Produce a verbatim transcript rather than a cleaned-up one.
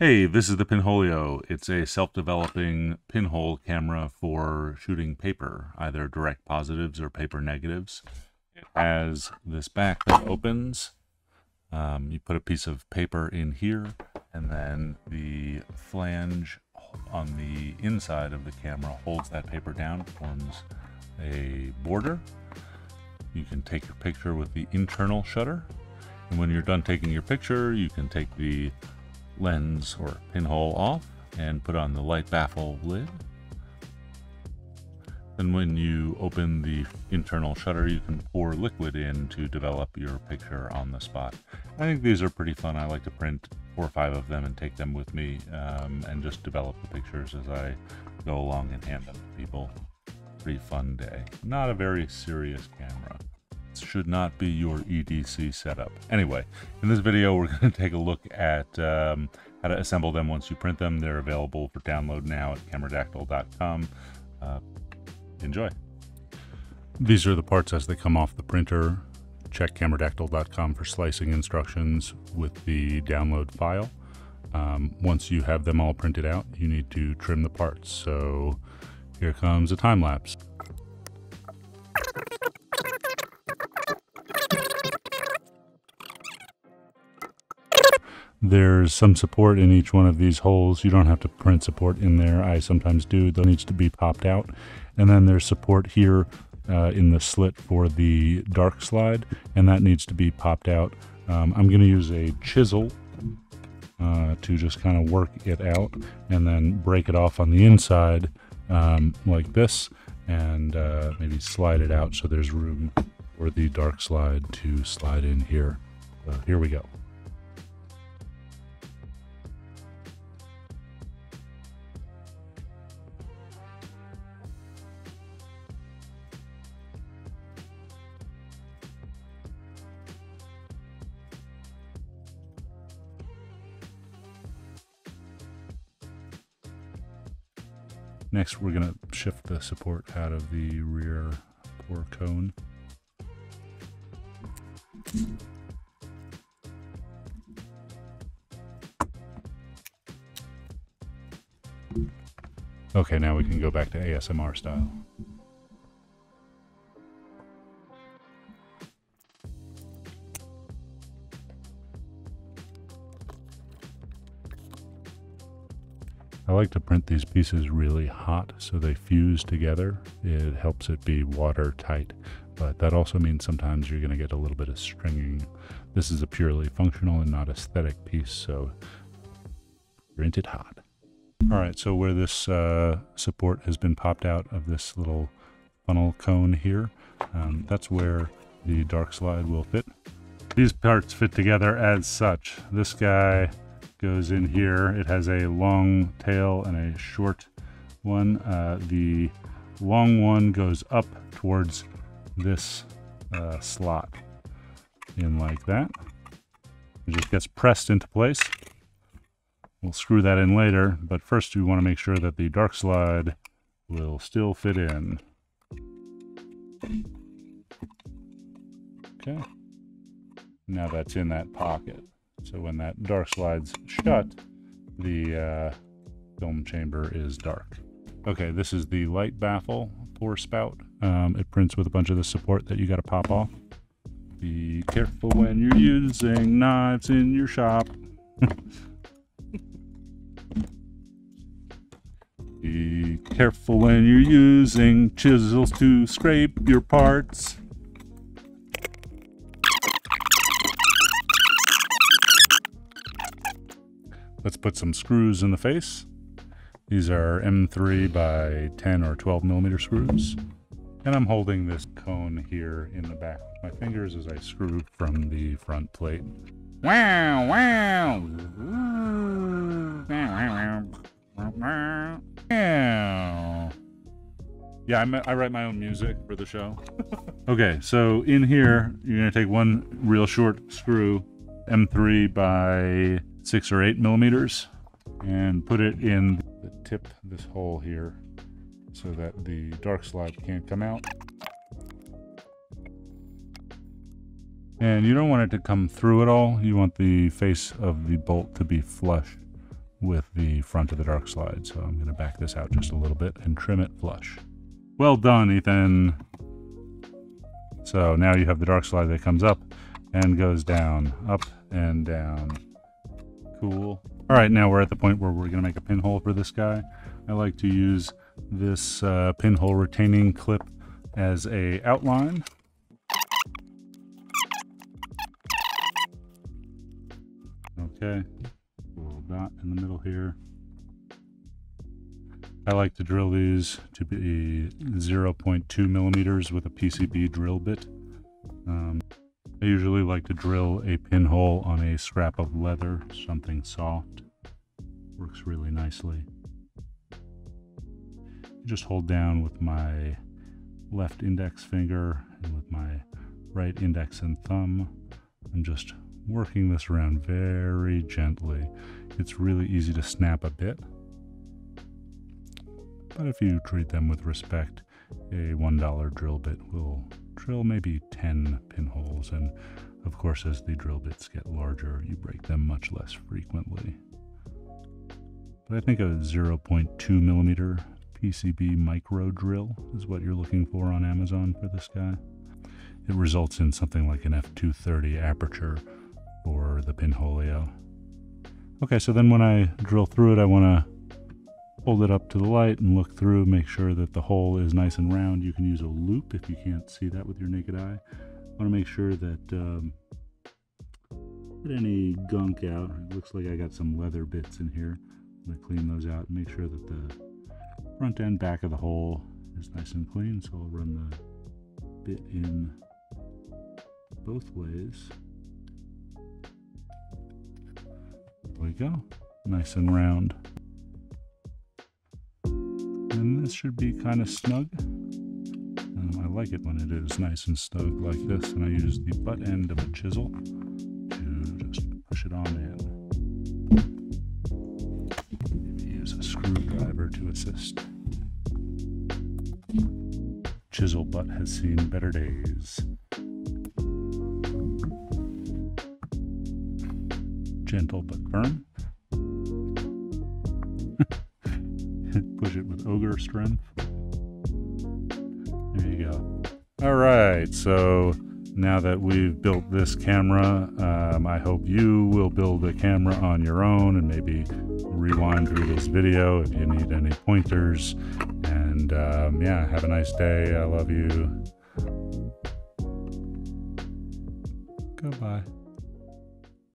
Hey, this is the Pinholio. It's a self-developing pinhole camera for shooting paper, either direct positives or paper negatives. It has this back that opens. Um, you put a piece of paper in here, and then the flange on the inside of the camera holds that paper down, forms a border. You can take your picture with the internal shutter, and when you're done taking your picture, you can take the lens or pinhole off and put on the light baffle lid. Then when you open the internal shutter, you can pour liquid in to develop your picture on the spot. I think these are pretty fun. I like to print four or five of them and take them with me um, and just develop the pictures as I go along and hand them to people. Pretty fun day. Not a very serious camera. Should not be your E D C setup. Anyway, in this video we're going to take a look at um, how to assemble them once you print them. They're available for download now at cameradactyl dot com. Uh, enjoy. These are the parts as they come off the printer. Check cameradactyl dot com for slicing instructions with the download file. Um, once you have them all printed out, you need to trim the parts. So here comes a time lapse. There's some support in each one of these holes. You don't have to print support in there. I sometimes do. That needs to be popped out. And then there's support here uh, in the slit for the dark slide, and that needs to be popped out. Um, I'm going to use a chisel uh, to just kind of work it out and then break it off on the inside um, like this, and uh, maybe slide it out so there's room for the dark slide to slide in here. Uh, here we go. Next, we're going to shift the support out of the rear pour cone. Okay, now we can go back to A S M R style. I like to print these pieces really hot so they fuse together. It helps it be watertight, but that also means sometimes you're going to get a little bit of stringing. This is a purely functional and not aesthetic piece, so print it hot. All right, so where this uh, support has been popped out of this little funnel cone here, um, that's where the dark slide will fit. These parts fit together as such. This guy goes in here. It has a long tail and a short one. Uh, the long one goes up towards this uh, slot, in like that. It just gets pressed into place. We'll screw that in later, but first we want to make sure that the dark slide will still fit in. Okay. Now that's in that pocket. So when that dark slide's shut, the uh, film chamber is dark. Okay, this is the light baffle pour spout. Um, it prints with a bunch of the support that you got to pop off. Be careful when you're using knives in your shop. Be careful when you're using chisels to scrape your parts. Let's put some screws in the face. These are M three by ten or twelve millimeter screws. And I'm holding this cone here in the back with my fingers as I screw from the front plate. Wow, wow. Yeah, I'm, I write my own music for the show. Okay, so in here, you're gonna take one real short screw, M three by six or eight millimeters, and put it in the tip, this hole here, so that the dark slide can't come out. And you don't want it to come through at all. You want the face of the bolt to be flush with the front of the dark slide. So I'm going to back this out just a little bit and trim it flush. Well done, Ethan. So now you have the dark slide that comes up and goes down, up and down. Cool. All right, now we're at the point where we're going to make a pinhole for this guy. I like to use this uh, pinhole retaining clip as a outline. Okay, a little dot in the middle here. I like to drill these to be zero point two millimeters with a P C B drill bit. Um, I usually like to drill a pinhole on a scrap of leather, something soft. Works really nicely. Just hold down with my left index finger and with my right index and thumb. I'm just working this around very gently. It's really easy to snap a bit, but if you treat them with respect, a one dollar drill bit will drill maybe ten pinholes, and of course as the drill bits get larger you break them much less frequently. But I think a zero point two millimeter P C B micro drill is what you're looking for on Amazon for this guy. It results in something like an F two thirty aperture for the Pinholio. Okay, so then when I drill through it, I want to hold it up to the light and look through, make sure that the hole is nice and round. You can use a loop if you can't see that with your naked eye. I want to make sure that um, get any gunk out. It looks like I got some leather bits in here. I'm going to clean those out and make sure that the front and back of the hole is nice and clean. So I'll run the bit in both ways. There we go, nice and round. And this should be kind of snug. Um, I like it when it is nice and snug like this, and I use the butt end of a chisel to just push it on in. Maybe use a screwdriver to assist. Chisel butt has seen better days. Gentle but firm. Push it with ogre strength. There you go. All right, so now that we've built this camera, um, I hope you will build a camera on your own, and maybe rewind through this video if you need any pointers. And um, yeah, have a nice day. I love you. Goodbye.